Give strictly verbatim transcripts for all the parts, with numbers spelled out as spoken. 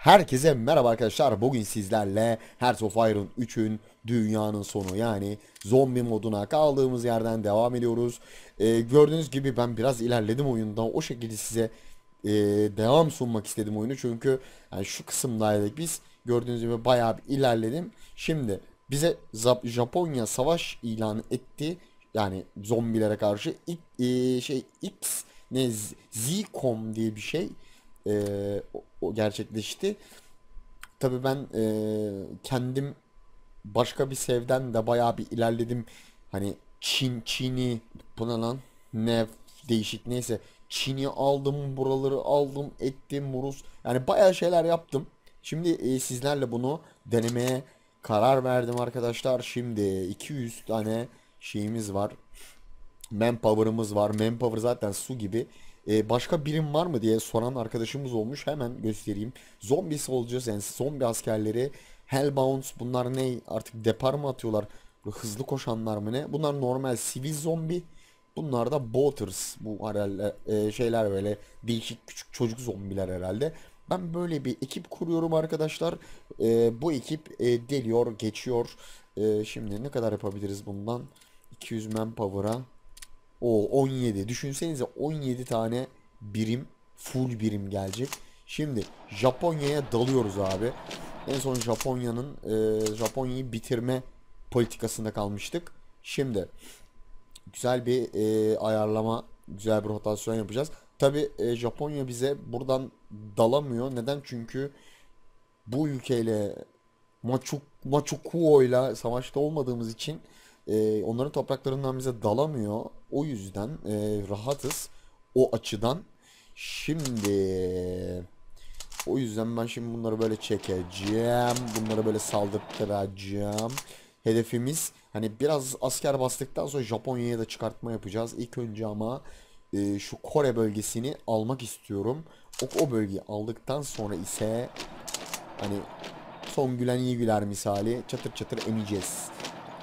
Herkese merhaba arkadaşlar, bugün sizlerle Heart of Iron üçün dünyanın sonu yani zombi moduna kaldığımız yerden devam ediyoruz. ee, Gördüğünüz gibi ben biraz ilerledim oyunda, o şekilde size e, devam sunmak istedim oyunu. Çünkü yani şu kısımdaydık biz, gördüğünüz gibi bayağı bir ilerledim. Şimdi bize Japonya savaş ilan etti. Yani zombilere karşı ilk, e, şey X ne Zcom diye bir şey e, o, o gerçekleşti. Tabii ben e, kendim başka bir sevden de bayağı bir ilerledim. Hani Çin Çin'i buna lan ne değişik neyse Çin'i aldım, buraları aldım, ettim Rus. Yani bayağı şeyler yaptım. Şimdi e, sizlerle bunu denemeye karar verdim arkadaşlar. Şimdi iki yüz tane şeyimiz var, manpower'ımız var. Manpower zaten su gibi. ee, Başka birim var mı diye soran arkadaşımız olmuş, hemen göstereyim. Zombi soldiers yani zombi askerleri, hellbound bunlar ne artık, depar mı atıyorlar, hızlı koşanlar mı ne, bunlar normal sivil zombi. Bunlar da boaters, bu herhalde e, şeyler böyle değişik küçük çocuk zombiler herhalde. Ben böyle bir ekip kuruyorum arkadaşlar. ee, Bu ekip e, deliyor geçiyor. ee, Şimdi ne kadar yapabiliriz bundan? iki yüz manpower'a o on yedi, düşünsenize on yedi tane birim, full birim gelecek. Şimdi Japonya'ya dalıyoruz abi. En son Japonya'nın e, Japonya'yı bitirme politikasında kalmıştık. Şimdi güzel bir e, ayarlama, güzel bir rotasyon yapacağız. Tabi e, Japonya bize buradan dalamıyor. Neden? Çünkü bu ülkeyle Manchuk, Manchukuo ile savaşta olmadığımız için Ee, onların topraklarından bize dalamıyor. O yüzden e, rahatız o açıdan. Şimdi o yüzden ben şimdi bunları böyle çekeceğim, bunları böyle saldırtıracağım. Hedefimiz hani biraz asker bastıktan sonra Japonya'ya da çıkartma yapacağız. İlk önce ama e, şu Kore bölgesini almak istiyorum. O, o bölgeyi aldıktan sonra ise hani son gülen iyi güler misali çatır çatır emeceğiz.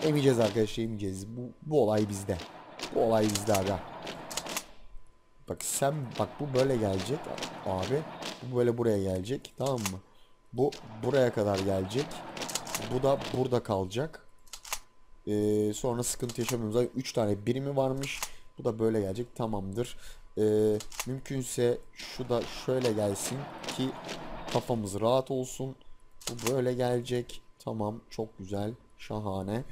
Emeceğiz arkadaşlar, emeceğiz. Bu, bu olay bizde. Bu olay bizde abi. Bak sen, bak bu böyle gelecek abi. Bu böyle buraya gelecek, tamam mı? Bu buraya kadar gelecek. Bu da burada kalacak. Ee, sonra sıkıntı yaşamıyoruz. üç tane birimi varmış. Bu da böyle gelecek, tamamdır. Ee, mümkünse şu da şöyle gelsin ki kafamız rahat olsun. Bu böyle gelecek. Tamam, çok güzel. Şahane.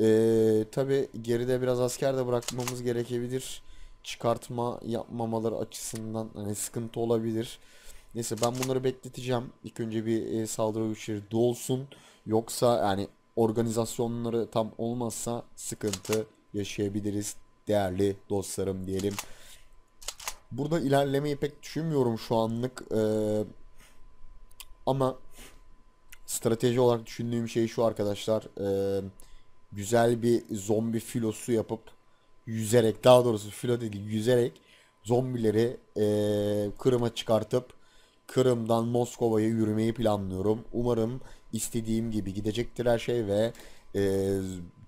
Ee, tabi geride biraz asker de bırakmamız gerekebilir. Çıkartma yapmamaları açısından hani sıkıntı olabilir. Neyse ben bunları bekleteceğim. İlk önce bir e, saldırı güçleri dolsun. Yoksa yani organizasyonları tam olmazsa sıkıntı yaşayabiliriz değerli dostlarım diyelim. Burada ilerlemeyi pek düşünmüyorum şu anlık. Ee, ama strateji olarak düşündüğüm şey şu arkadaşlar, e, güzel bir zombi filosu yapıp yüzerek, daha doğrusu filo değil yüzerek zombileri e, Kırım'a çıkartıp Kırım'dan Moskova'ya yürümeyi planlıyorum. Umarım istediğim gibi gidecektir her şey ve e,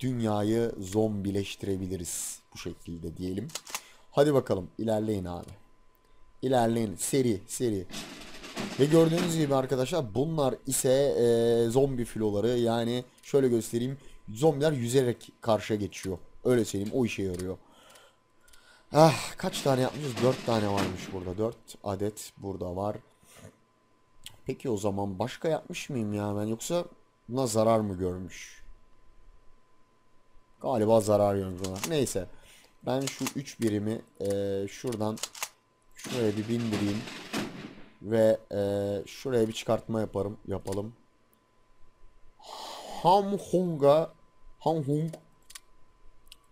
dünyayı zombileştirebiliriz bu şekilde diyelim. Hadi bakalım, ilerleyin abi, ilerleyin seri seri. Ve gördüğünüz gibi arkadaşlar bunlar ise e, zombi filoları. Yani şöyle göstereyim, zombiler yüzerek karşıya geçiyor, öyle söyleyeyim, o işe yarıyor. Ah, kaç tane yapmışız? Dört tane varmış burada, dört adet burada var. Peki o zaman başka yapmış mıyım ya ben, yoksa buna zarar mı görmüş? Galiba zarar görmüş buna. Neyse ben şu üç birimi e, şuradan şöyle bir bindireyim. Ve e, şuraya bir çıkartma yaparım, yapalım. Hamhung'a, Hamhung,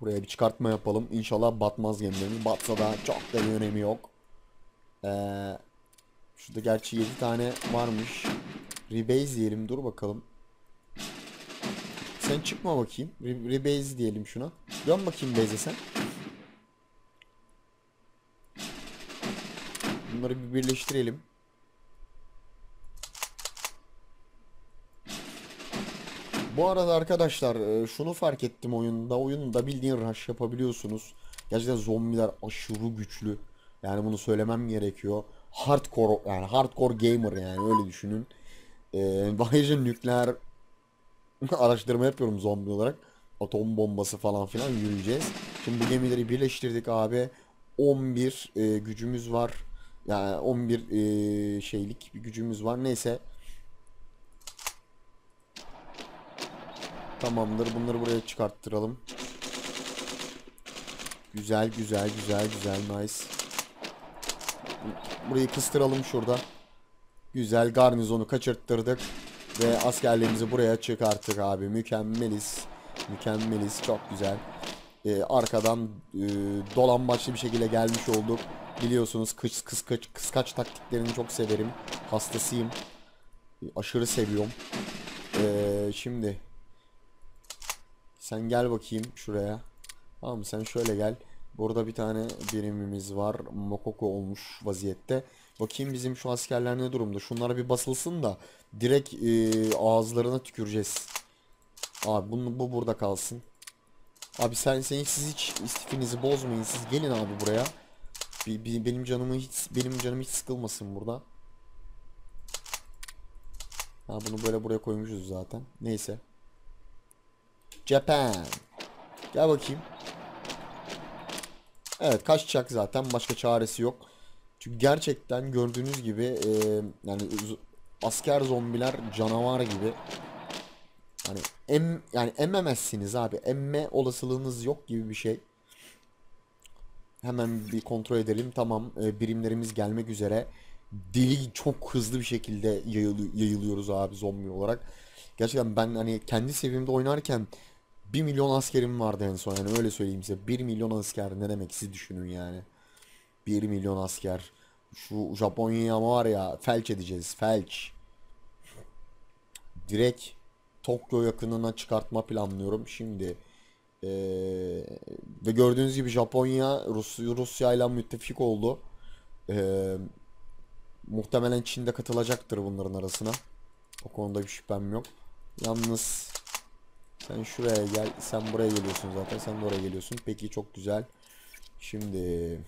buraya bir çıkartma yapalım. İnşallah batmaz gemilerimiz. Batsa da çok da bir önemi yok. E, şurada gerçi yedi tane varmış. Rebase diyelim, dur bakalım. Sen çıkma bakayım. Re Rebase diyelim şuna. Dön bakayım base'e sen. Bunları bir birleştirelim. Bu arada arkadaşlar şunu fark ettim oyunda. Oyunda bildiğin rush yapabiliyorsunuz. Gerçekten zombiler aşırı güçlü. Yani bunu söylemem gerekiyor. hardcore, yani hardcore gamer, yani öyle düşünün. Ee, Bayece nükleer araştırma yapıyorum zombi olarak. Atom bombası falan filan yürüyeceğiz. Şimdi bu gemileri birleştirdik abi. on bir e, gücümüz var. Yani on bir e, şeylik bir gücümüz var. Neyse. Tamamdır. Bunları buraya çıkarttıralım. Güzel güzel güzel güzel, nice. Burayı kıstıralım şurada. Güzel, garnizonu kaçırttırdık. Ve askerlerimizi buraya çıkarttık abi. Mükemmeliz. Mükemmeliz. Çok güzel. Ee, arkadan e, dolambaçlı bir şekilde gelmiş olduk. Biliyorsunuz kıs, kıs, kıs, kıskaç taktiklerini çok severim. Hastasıyım. E, aşırı seviyorum. E, şimdi. Sen gel bakayım şuraya. Tamam, sen şöyle gel. Burada bir tane birimimiz var. Mokoko olmuş vaziyette. Bakayım bizim şu askerler ne durumda. Şunlara bir basılsın da direkt e, ağızlarına tüküreceğiz. Abi bunu, bu burada kalsın. Abi sen, sen siz hiç istifinizi bozmayın. Siz gelin abi buraya. Bir, bir, benim canımı hiç benim canım hiç sıkılmasın burada. Ha, bunu böyle buraya koymuşuz zaten. Neyse. Japan. Gel bakayım. Evet, kaçacak zaten. Başka çaresi yok. Çünkü gerçekten gördüğünüz gibi e, yani asker zombiler canavar gibi. Hani em, yani emmemezsiniz abi. Emme olasılığınız yok gibi bir şey. Hemen bir kontrol edelim. Tamam, e, birimlerimiz gelmek üzere. Deli, çok hızlı bir şekilde yayılı, yayılıyoruz abi zombi olarak. Gerçekten ben hani kendi seviyemde oynarken bir milyon askerim vardı en son, yani öyle söyleyeyim size. bir milyon asker ne demek, siz düşünün yani. bir milyon asker. Şu Japonya'ya var ya, felç edeceğiz, felç. Direkt Tokyo yakınına çıkartma planlıyorum şimdi. Ee, ve gördüğünüz gibi Japonya Rus Rusya ile müttefik oldu. Ee, muhtemelen Çin de katılacaktır bunların arasına. O konuda bir şüphem yok. Yalnız sen şuraya gel. Sen buraya geliyorsun zaten. Sen de oraya geliyorsun. Peki, çok güzel. Şimdi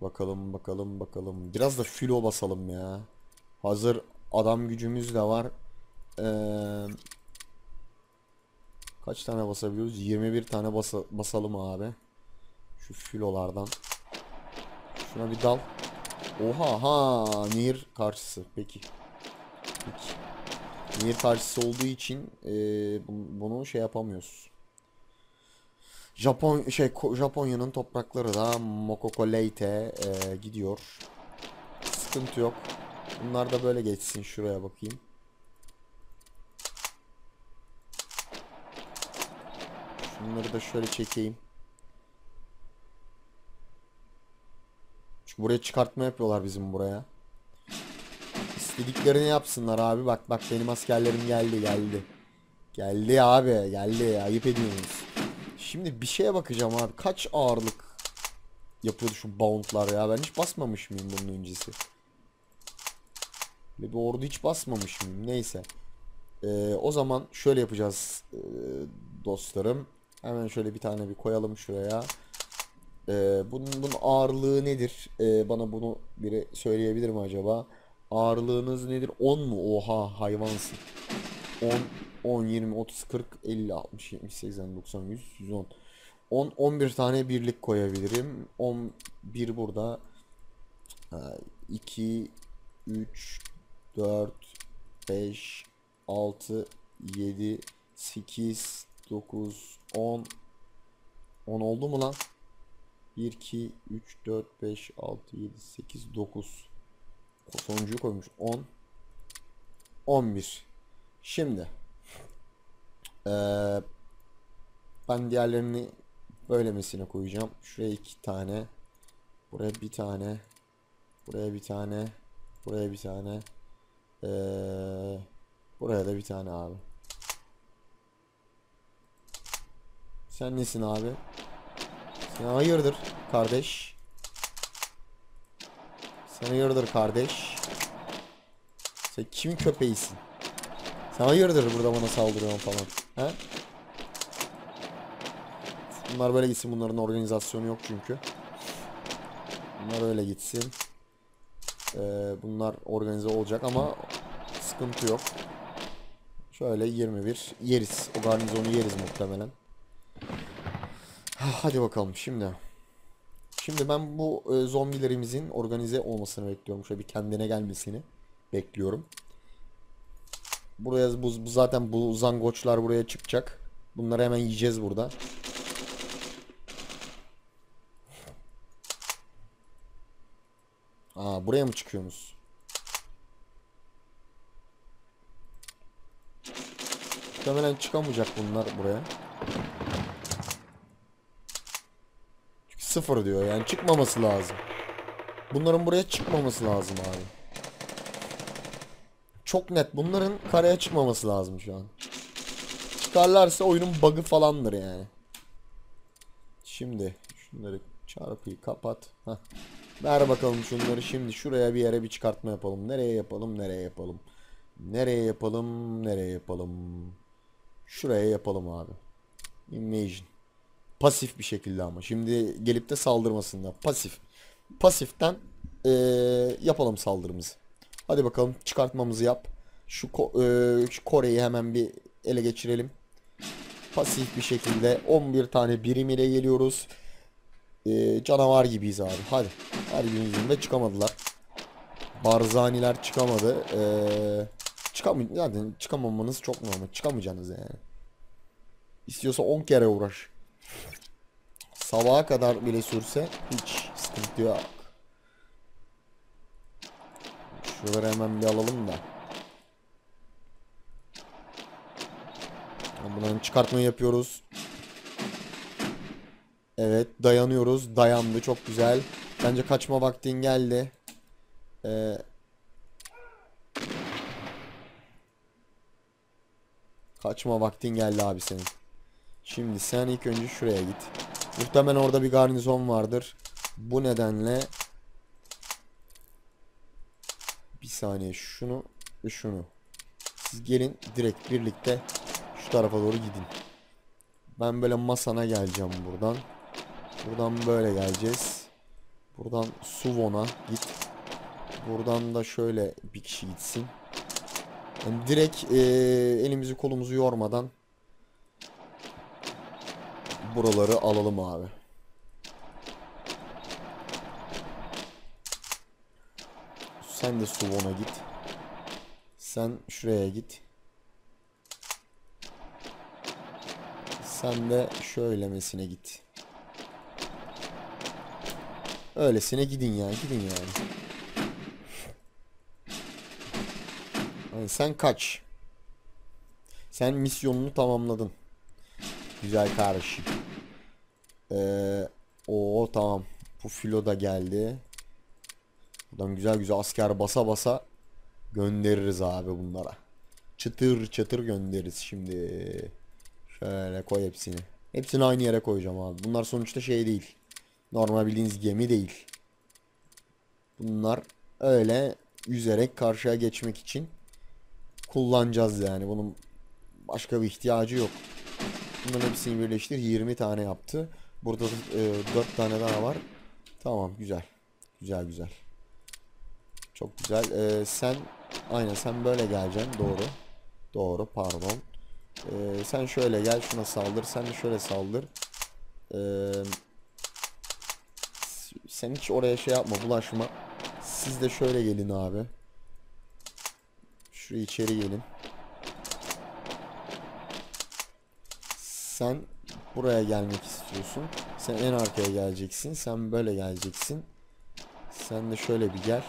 bakalım bakalım bakalım. Biraz da filo basalım ya. Hazır adam gücümüz de var. Ee, kaç tane basabiliyoruz? yirmi bir tane basa, basalım abi. Şu filolardan. Şuna bir dal. Oha ha. Nehir karşısı. Peki. Peki. Nehir karşısı olduğu için e, bunu şey yapamıyoruz. Japon şey Japonya'nın toprakları da Mokoko Leite e, gidiyor. Sıkıntı yok. Bunlar da böyle geçsin, şuraya bakayım. Şunları da şöyle çekeyim. Çünkü buraya çıkartma yapıyorlar bizim buraya. Dediklerini yapsınlar abi. Bak bak, benim askerlerim geldi geldi. Geldi abi geldi, ayıp ediyorsunuz. Şimdi bir şeye bakacağım abi. Kaç ağırlık yapıyordu şu bountlar ya. Ben hiç basmamış mıyım bunun öncesi? Ve bir ordu hiç basmamış mıyım? Neyse. Ee, o zaman şöyle yapacağız ee, dostlarım. Hemen şöyle bir tane bir koyalım şuraya. Ee, bunun, bunun ağırlığı nedir? Ee, bana bunu biri söyleyebilir mi acaba? Ağırlığınız nedir? on mu? Oha, hayvansın. on, on, yirmi, otuz, kırk, elli, altmış, yetmiş, seksen, doksan, yüz, yüz on. on, on bir tane birlik koyabilirim. on, bir burada. iki, üç, dört, beş, altı, yedi, sekiz, dokuz, on. on oldu mu lan? bir, iki, üç, dört, beş, altı, yedi, sekiz, dokuz. Sonuncuyu koymuş. On on bir. Şimdi ee, ben diğerlerini böylemesine koyacağım. Şuraya iki tane, buraya bir tane, buraya bir tane, buraya bir tane, ee, buraya da bir tane abi. Sen nesin abi? Sen hayırdır kardeş? Sen hayırdır kardeş? Sen kimin köpeğisin? Sen hayırdır burada bana saldırıyorsun falan? He? Bunlar böyle gitsin. Bunların organizasyonu yok çünkü. Bunlar öyle gitsin. Ee, bunlar organize olacak ama sıkıntı yok. Şöyle yirmi bir yeriz. O garnizonu yeriz muhtemelen. Hadi bakalım şimdi. Şimdi ben bu e, zombilerimizin organize olmasını bekliyorum. Şöyle bir kendine gelmesini bekliyorum. Buraya bu, bu zaten bu zangoçlar buraya çıkacak. Bunları hemen yiyeceğiz burada. Aa, buraya mı çıkıyorsunuz? Muhtemelen çıkamayacak bunlar buraya. Çünkü sıfır diyor, yani çıkmaması lazım. Bunların buraya çıkmaması lazım abi. Çok net, bunların karaya çıkmaması lazım şu an. Çıkarlarsa oyunun bug'ı falandır yani. Şimdi şunları çarpıyı kapat. Heh. Ver bakalım şunları şimdi. Şuraya bir yere bir çıkartma yapalım. Nereye yapalım? Nereye yapalım? Nereye yapalım? Nereye yapalım? Şuraya yapalım abi. Imagine. Pasif bir şekilde ama. Şimdi gelip de saldırmasınlar. Pasif. Pasiften ee, yapalım saldırımızı. Hadi bakalım çıkartmamızı yap. Şu, ko- ee, şu Kore'yi hemen bir ele geçirelim. Pasif bir şekilde on bir tane birim ile geliyoruz. Ee, canavar gibiyiz abi. Hadi. Her birimizin de çıkamadılar. Barzaniler çıkamadı. Ee, çıkam zaten çıkamamanız çok normal. Çıkamayacaksınız yani. İstiyorsa on kere uğraş. Sabaha kadar bile sürse hiç sıkıntı yok. Şuraları hemen bir alalım da. Bunların çıkartmayı yapıyoruz. Evet, dayanıyoruz. Dayandı, çok güzel. Bence kaçma vaktin geldi. Ee, kaçma vaktin geldi abi senin. Şimdi sen ilk önce şuraya git. Muhtemelen orada bir garnizon vardır. Bu nedenle bir saniye şunu ve şunu. Siz gelin direkt birlikte şu tarafa doğru gidin. Ben böyle masana geleceğim buradan. Buradan böyle geleceğiz. Buradan Suvon'a git. Buradan da şöyle bir kişi gitsin. Yani direkt ee, elimizi kolumuzu yormadan buraları alalım abi. Sen de Suvon'a git. Sen şuraya git. Sen de şöylemesine git. Öylesine gidin ya, gidin yani. Yani sen kaç. Sen misyonunu tamamladın. Güzel kardeşim. Ee, o tamam. Bu filo da geldi. Buradan güzel güzel asker basa basa göndeririz abi bunlara. Çıtır çıtır göndeririz şimdi. Şöyle koy hepsini. Hepsini aynı yere koyacağım abi. Bunlar sonuçta şey değil. Normal bildiğiniz gemi değil. Bunlar öyle yüzerek karşıya geçmek için kullanacağız yani. Bunun başka bir ihtiyacı yok. Bunların hepsini birleştir. yirmi tane yaptı. Burada e, dört tane daha var. Tamam, güzel. Güzel güzel. Çok güzel. E, sen aynen sen böyle geleceksin. Doğru. Doğru pardon. E, sen şöyle gel, şuna saldır. Sen de şöyle saldır. Eee Sen hiç oraya şey yapma, bulaşma. Siz de şöyle gelin abi. Şu içeri gelin. Sen buraya gelmek istiyorsun. Sen en arkaya geleceksin. Sen böyle geleceksin. Sen de şöyle bir gel.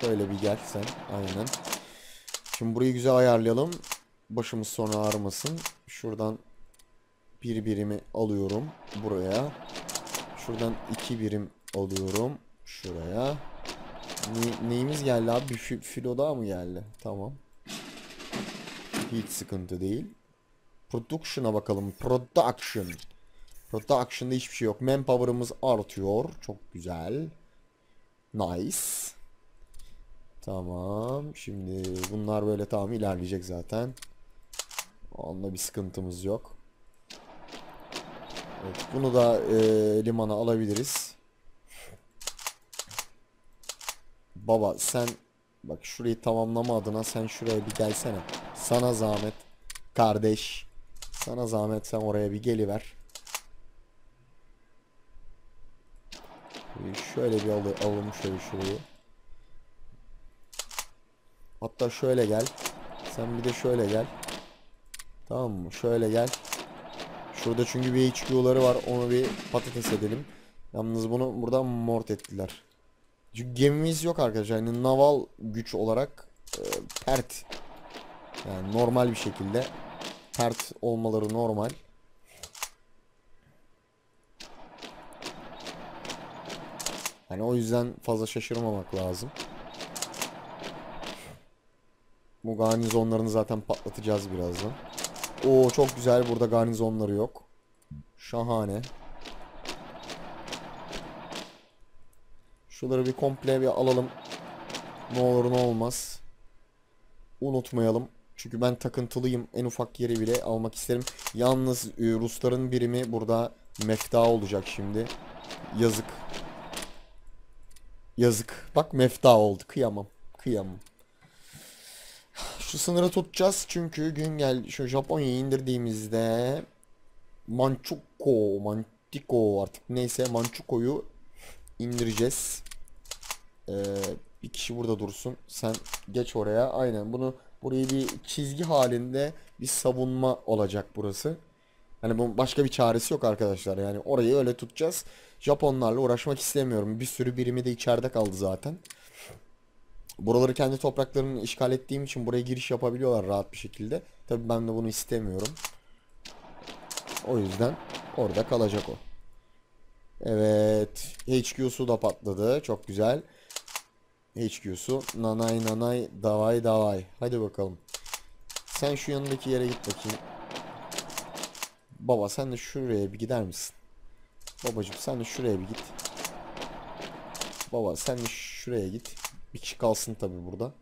Şöyle bir gel sen. Aynen. Şimdi burayı güzel ayarlayalım. Başımız sonra ağrımasın. Şuradan bir birimi alıyorum buraya. Şuradan iki birim alıyorum şuraya. Ne, neyimiz geldi abi? Bir filo daha mı geldi? Tamam. Hiç sıkıntı değil. Production'a bakalım. Production. Production'da hiçbir şey yok. Manpower'ımız artıyor. Çok güzel. Nice. Tamam. Şimdi bunlar böyle tamam ilerleyecek zaten. Onunla bir sıkıntımız yok. Evet, bunu da e, limana alabiliriz. Baba sen bak şurayı tamamlama adına sen şuraya bir gelsene. Sana zahmet kardeş. Sana zahmet sen oraya bir geliver. Şöyle bir alalım, alalım şöyle şurayı. Hatta şöyle gel. Sen bir de şöyle gel. Tamam mı? Şöyle gel. Şurada çünkü bir H Q'ları var. Onu bir patates edelim. Yalnız bunu buradan mort ettiler. Çünkü gemimiz yok arkadaşlar. Yani naval güç olarak e, pert. Yani normal bir şekilde. Pert olmaları normal. Yani o yüzden fazla şaşırmamak lazım. Bu garnizonlarını zaten patlatacağız birazdan. Oo çok güzel, burada garnizonları yok. Şahane. Şuları bir komple bir alalım. Ne olur ne olmaz. Unutmayalım. Çünkü ben takıntılıyım. En ufak yeri bile almak isterim. Yalnız Rusların birimi burada mefta olacak şimdi. Yazık. Yazık. Bak mefta oldu. Kıyamam. Kıyamam. Şu sınırı tutacağız çünkü gün gel şu Japonya'yı indirdiğimizde Manchukuo, Manchukuo artık neyse Manchukuo'yu indireceğiz. Ee, bir kişi burada dursun. Sen geç oraya. Aynen bunu burayı bir çizgi halinde bir savunma olacak burası. Hani bu başka bir çaresi yok arkadaşlar. Yani orayı öyle tutacağız. Japonlarla uğraşmak istemiyorum. Bir sürü birimi de içeride kaldı zaten. Buraları kendi topraklarını işgal ettiğim için buraya giriş yapabiliyorlar rahat bir şekilde. Tabii ben de bunu istemiyorum. O yüzden orada kalacak o. Evet. H Q'su da patladı. Çok güzel. H Q'su. Nanay nanay. Davay davay. Hadi bakalım. Sen şu yanındaki yere git bakayım. Baba sen de şuraya bir gider misin? Babacım sen de şuraya bir git. Baba sen de şuraya git. Bir kişi kalsın tabi burada.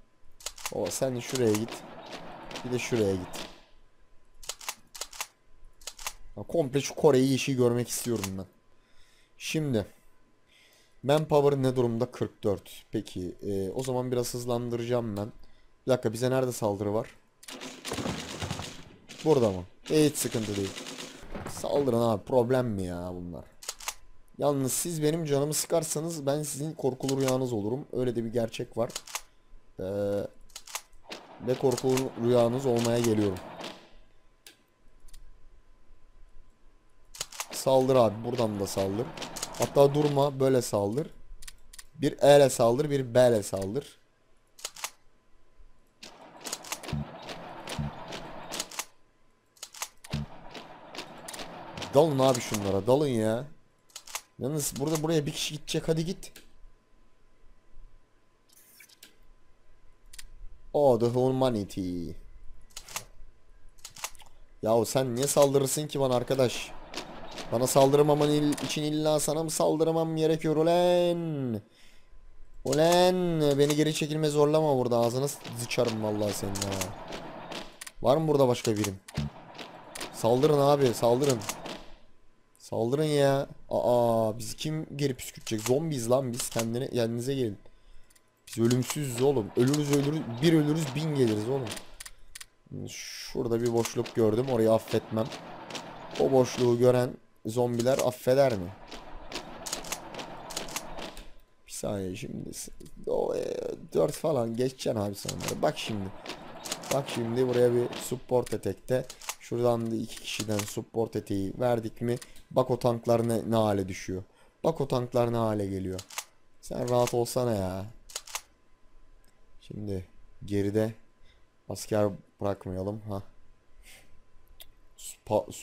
Baba sen de şuraya git. Bir de şuraya git. Ya, komple şu Kore'yi işi görmek istiyorum ben. Şimdi. Manpower ne durumda? kırk dört. Peki. E, o zaman biraz hızlandıracağım ben. Bir dakika bize nerede saldırı var? Burada mı? E, hiç sıkıntı değil. Saldırın abi. Problem mi ya bunlar? Yalnız siz benim canımı sıkarsanız ben sizin korkulu rüyanız olurum. Öyle de bir gerçek var. Ee, ve korkulu rüyanız olmaya geliyorum. Saldır abi. Buradan da saldır. Hatta durma. Böyle saldır. Bir E ile saldır. Bir B ile saldır. Dalın abi şunlara. Dalın ya. Yalnız burada buraya bir kişi gidecek. Hadi git. Oh the humanity. Yahu sen niye saldırırsın ki bana arkadaş? Bana saldırmaman için illa sana mı saldırmam gerekiyor? Ulan. Ulan. Beni geri çekilme zorlama burada. Ağzına sıçarım vallahi senin ha. Var mı burada başka birim? Saldırın abi. Saldırın. Saldırın ya. Aa bizi kim geri püskürtecek? Zombiyiz lan biz. Kendine, kendinize gelin. Biz ölümsüzüz oğlum. Ölürüz ölürüz. Bir ölürüz bin geliriz oğlum. Şurada bir boşluk gördüm. Orayı affetmem. O boşluğu gören zombiler affeder mi? Bir saniye şimdi. O, e, dört falan geçeceksin abi sonları. Bak şimdi. Bak şimdi buraya bir support etekte. Şuradan da iki kişiden support eteği verdik mi? Bak o tanklar ne, ne hale düşüyor. Bak o tanklar ne hale geliyor. Sen rahat olsana ya. Şimdi geride asker bırakmayalım. Ha.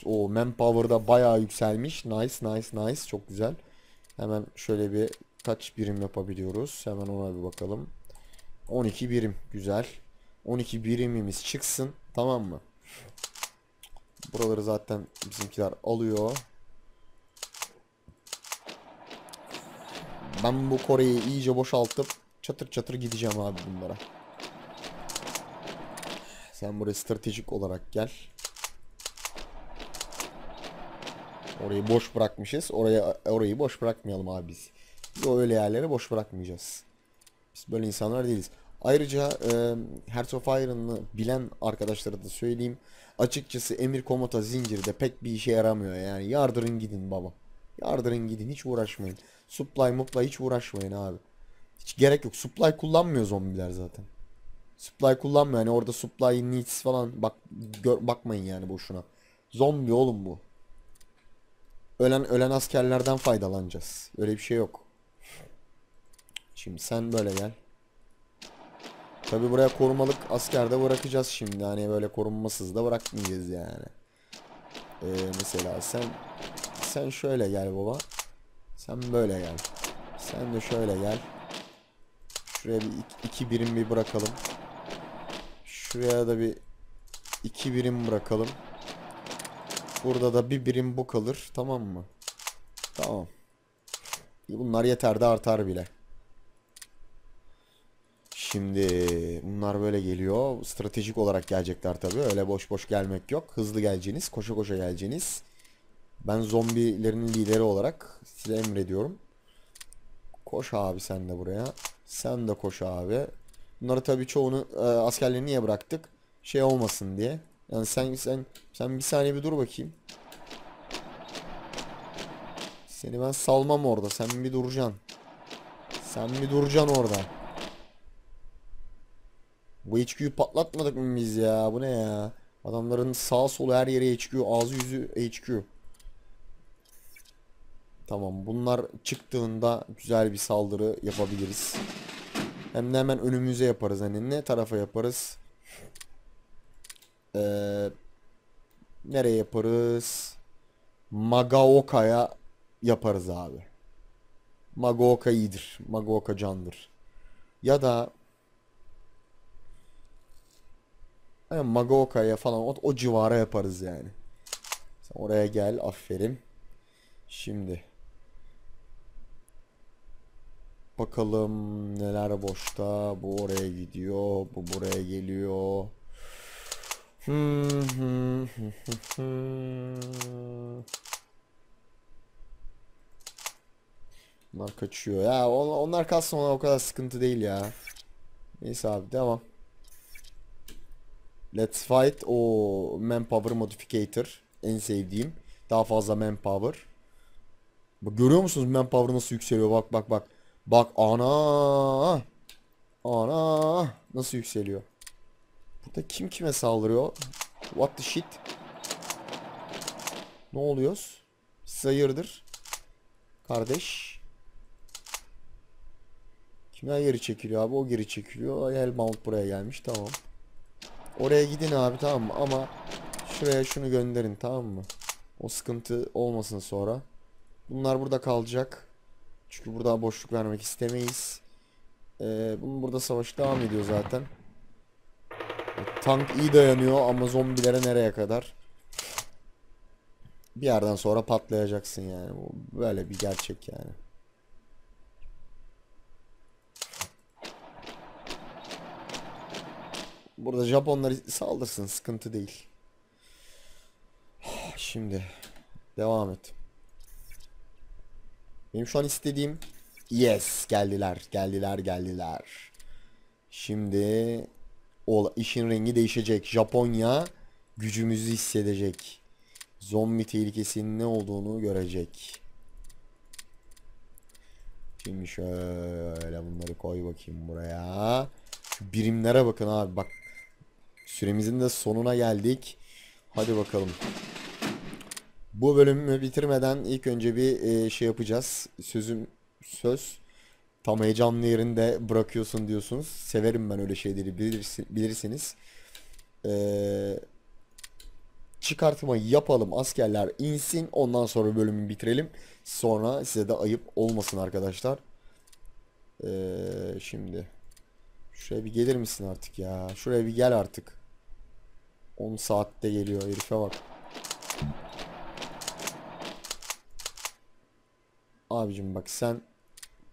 O manpower'da bayağı yükselmiş. Nice nice nice. Çok güzel. Hemen şöyle bir kaç birim yapabiliyoruz. Hemen ona bir bakalım. on iki birim. Güzel. on iki birimimiz çıksın. Tamam mı? Buraları zaten bizimkiler alıyor. Ben bu Kore'yi iyice boşaltıp çatır çatır gideceğim abi bunlara. Sen buraya stratejik olarak gel. Orayı boş bırakmışız. Oraya, orayı boş bırakmayalım abi biz. Biz o öyle yerleri boş bırakmayacağız. Biz böyle insanlar değiliz. Ayrıca e, Hearts of Iron'ı bilen arkadaşlara da söyleyeyim. Açıkçası emir komuta zincirde pek bir işe yaramıyor. Yani yardırın gidin baba. Yardırın gidin, hiç uğraşmayın. Supply mupla hiç uğraşmayın abi. Hiç gerek yok. Supply kullanmıyor zombiler zaten. Supply kullanmıyor. Yani orada supply needs falan bak gör, bakmayın yani boşuna. Zombi oğlum bu. Ölen ölen askerlerden faydalanacağız. Öyle bir şey yok. Şimdi sen böyle gel. Tabi buraya korumalık asker de bırakacağız şimdi. Hani böyle korunmasız da bırakmayacağız yani. Ee, mesela sen sen şöyle gel baba. Sen böyle gel. Sen de şöyle gel. Şuraya bir iki, iki birim bir bırakalım. Şuraya da bir iki birim bırakalım. Burada da bir birim bu kalır. Tamam mı? Tamam. Bunlar yeter de artar bile. Şimdi bunlar böyle geliyor. Stratejik olarak gelecekler tabii. Öyle boş boş gelmek yok. Hızlı geleceğiniz, koşa koşa geleceğiniz. Ben zombilerin lideri olarak size emrediyorum. Koş abi sen de buraya. Sen de koş abi. Bunları tabii çoğunu e, askerleri niye bıraktık? Şey olmasın diye. Yani sen sen sen bir saniye bir dur bakayım. Seni ben salmam orada. Sen bir duracaksın. Sen bir duracaksın orada. Bu H Q'yu patlatmadık mı biz ya? Bu ne ya? Adamların sağ solu her yere H Q, ağzı yüzü H Q. Tamam, bunlar çıktığında güzel bir saldırı yapabiliriz. Hem de hemen önümüze yaparız. Hani ne tarafa yaparız? Ee, nereye yaparız? Nagaoka'ya yaparız abi. Nagaoka iyidir. Nagaoka candır. Ya da yani Nagaoka'ya falan o, o civara yaparız yani. Sen oraya gel, aferin. Şimdi bakalım neler boşta. Bu oraya gidiyor, bu buraya geliyor. Bunlar kaçıyor ya, onlar kalsın, ona o kadar sıkıntı değil ya. Neyse abi, devam. Let's fight. O manpower modificator en sevdiğim, daha fazla manpower. Bak, görüyor musunuz manpower nasıl yükseliyor? Bak bak bak. Bak ana. Ana nasıl yükseliyor? Burada kim kime saldırıyor? What the shit? Ne oluyoruz? Sayırdır. Kardeş. Kimler geri çekiliyor abi? O geri çekiliyor. Hellmount buraya gelmiş. Tamam. Oraya gidin abi, tamam mı? Ama şuraya şunu gönderin, tamam mı? O sıkıntı olmasın sonra. Bunlar burada kalacak. Çünkü burada boşluk vermek istemeyiz. Ee, bunun burada savaş devam ediyor zaten. Tank iyi dayanıyor ama zombilere nereye kadar? Bir yerden sonra patlayacaksın yani. Böyle bir gerçek yani. Burada Japonlar saldırsın, sıkıntı değil. Şimdi devam et. Benim şu an istediğim, yes, geldiler geldiler geldiler. Şimdi o işin rengi değişecek. Japonya gücümüzü hissedecek. Zombi tehlikesinin ne olduğunu görecek. Şimdi şöyle bunları koy bakayım buraya. Şu birimlere bakın abi, bak. Süremizin de sonuna geldik. Hadi bakalım. Bu bölümü bitirmeden ilk önce bir şey yapacağız. Sözüm söz. Tam heyecanlı yerinde bırakıyorsun diyorsunuz. Severim ben öyle şeyleri, bilirsiniz. Ee, çıkartma yapalım. Askerler insin. Ondan sonra bölümü bitirelim. Sonra size de ayıp olmasın arkadaşlar. Ee, şimdi. Şuraya bir gelir misin artık ya? Şuraya bir gel artık. on saatte geliyor. Herife bak. Abicim bak, sen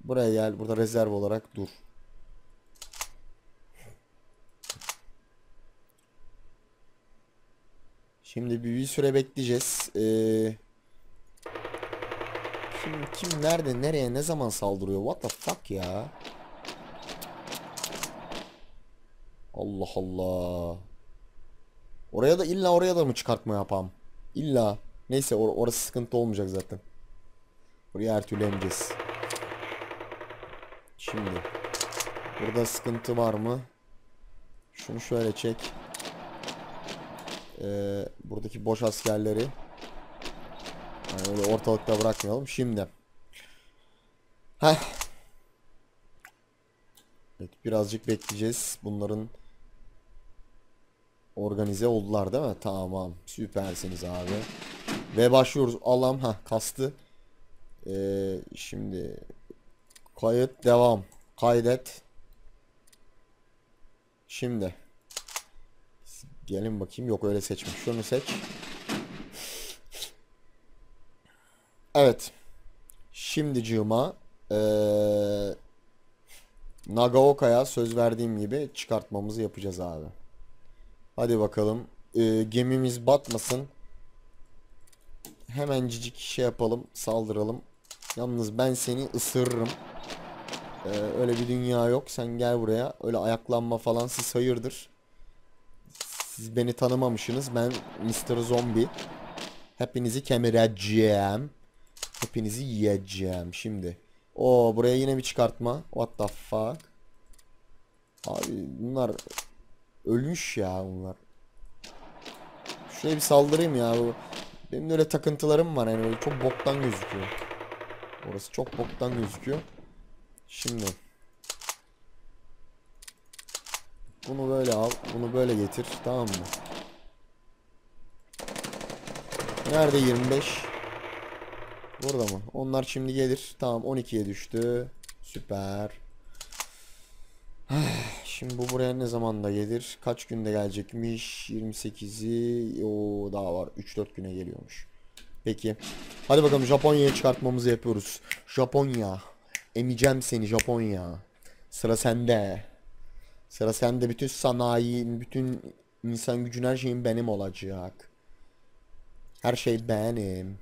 buraya gel, burada rezerv olarak dur. Şimdi bir, bir süre bekleyeceğiz. Ee, kim, kim nerede nereye ne zaman saldırıyor? What the fuck ya? Allah Allah. Oraya da illa oraya da mı çıkartma yapam? İlla. Neyse or orası sıkıntı olmayacak zaten. Buraya her türlü emeceğiz. Şimdi. Burada sıkıntı var mı? Şunu şöyle çek. Ee, buradaki boş askerleri. Yani öyle ortalıkta bırakmayalım. Şimdi. Heh. Evet, birazcık bekleyeceğiz. Bunların organize oldular değil mi? Tamam. Süpersiniz abi. Ve başlıyoruz. Allah'ım. Ha kastı. Ee, şimdi. Kayıt devam. Kaydet. Şimdi. Gelin bakayım. Yok öyle seçmiş. Şunu seç. Evet. Şimdi cığıma. Eee. Nagaoka'ya söz verdiğim gibi çıkartmamızı yapacağız abi. Hadi bakalım. Ee, gemimiz batmasın. Hemencik şey yapalım. Saldıralım. Yalnız ben seni ısırırım. Ee, öyle bir dünya yok. Sen gel buraya. Öyle ayaklanma falan. Siz hayırdır? Siz beni tanımamışsınız. Ben mister Zombie. Hepinizi kemireceğim. Hepinizi yiyeceğim. Şimdi. O buraya yine bir çıkartma. What the fuck? Abi bunlar ölmüş ya bunlar. Şuraya bir saldırayım ya. Benim de öyle takıntılarım var yani, öyle çok boktan gözüküyor. Orası çok boktan gözüküyor. Şimdi. Bunu böyle al, bunu böyle getir, tamam mı? Nerede yirmi beş? Burada mı? Onlar şimdi gelir. Tamam, on ikiye düştü. Süper. Şimdi bu buraya ne zaman da gelir? Kaç günde gelecekmiş? yirmi sekizi. Oo, daha var. üç dört güne geliyormuş. Peki. Hadi bakalım, Japonya'ya çıkartmamızı yapıyoruz. Japonya. Emeceğim seni Japonya. Sıra sende. Sıra sende. Bütün sanayi, bütün insan gücün, her şeyin benim olacak. Her şey benim.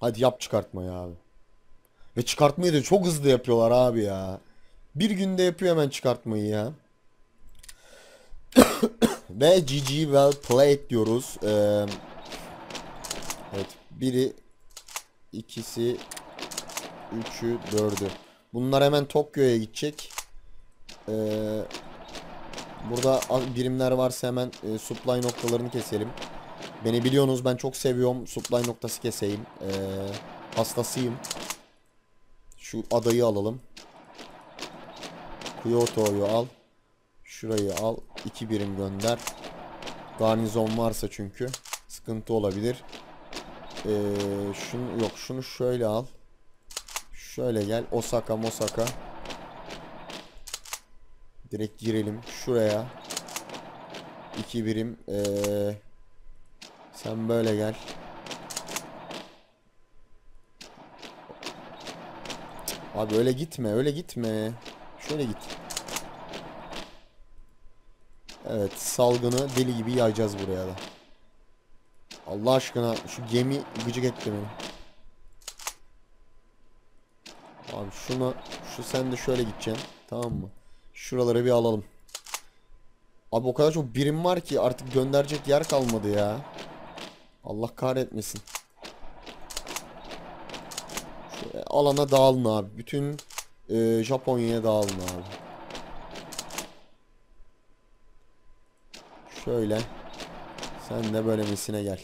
Hadi yap çıkartmayı abi. Ve çıkartmayı da çok hızlı yapıyorlar abi ya. Bir günde yapıyor hemen çıkartmayı ya. Ve G G well played diyoruz. Ee, evet. Biri, ikisi, üçü, dördü. Bunlar hemen Tokyo'ya gidecek. Ee, burada birimler varsa hemen e, supply noktalarını keselim. Beni biliyorsunuz, ben çok seviyorum. Supply noktası keseyim. Ee, hastasıyım. Şu adayı alalım. Kyoto'yu al. Şurayı al. İki birim gönder. Garnizon varsa çünkü sıkıntı olabilir. Ee, şunu, yok şunu şöyle al. Şöyle gel. Osaka, Mosaka. Direkt girelim. Şuraya. İki birim. Eee... Sen böyle gel. Abi öyle gitme, öyle gitme. Şöyle git. Evet, salgını deli gibi yayacağız buraya da. Allah aşkına şu gemi gıcık etti beni. Abi şuna, şu sen de şöyle gideceksin, tamam mı? Şuraları bir alalım. Abi o kadar çok birim var ki artık gönderecek yer kalmadı ya. Allah kahretmesin. Şöyle alana dağılın abi. Bütün e, Japonya'ya dağılın abi. Şöyle. Sen de böyle mesine gel.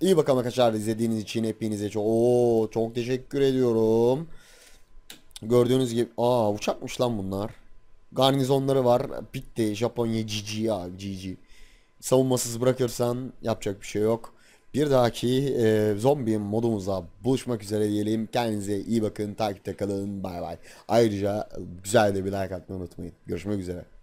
İyi bakalım arkadaşlar, izlediğiniz için hepinize çok Oo, çok teşekkür ediyorum. Gördüğünüz gibi. Aa, uçakmış lan bunlar. Garnizonları var. Bitti. Japonya G G abi. G G. Savunmasız bırakırsan yapacak bir şey yok. Bir dahaki e, zombi modumuza buluşmak üzere diyelim. Kendinize iyi bakın. Takipte kalın. Bay bay. Ayrıca güzel de bir like atmayı unutmayın. Görüşmek üzere.